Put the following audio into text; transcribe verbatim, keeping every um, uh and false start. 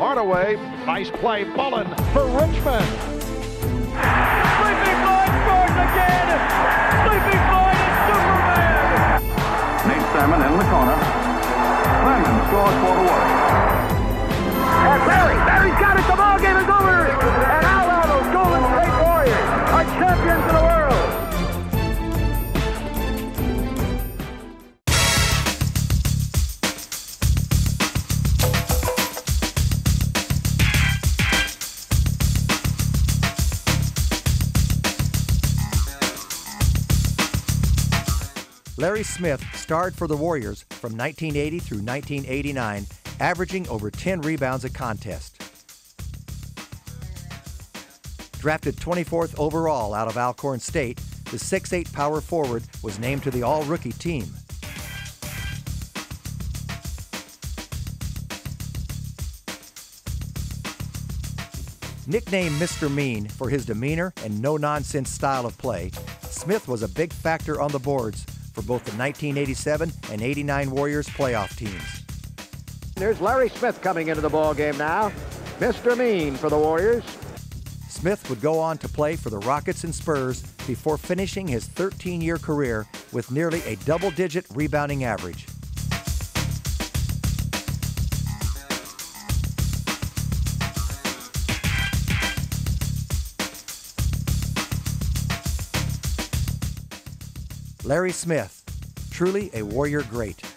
Hardaway, nice play, Bullen for Richmond. Sleepy Five scores again! Sleepy Five is Superman! Nate Thurmond in the corner. Simon scores for the Warriors. And Barry, Barry's got it, the ball game is over! And how about those Golden State Warriors are champions of the world! Larry Smith starred for the Warriors from nineteen eighty through nineteen eighty-nine, averaging over ten rebounds a contest. Drafted twenty-fourth overall out of Alcorn State, the six foot eight power forward was named to the all-rookie team. Nicknamed Mister Mean for his demeanor and no-nonsense style of play, Smith was a big factor on the boards for both the nineteen eighty-seven and eighty-nine Warriors playoff teams. There's Larry Smith coming into the ball game now. Mister Mean for the Warriors. Smith would go on to play for the Rockets and Spurs before finishing his thirteen year career with nearly a double-digit rebounding average. Larry Smith, truly a Warrior great.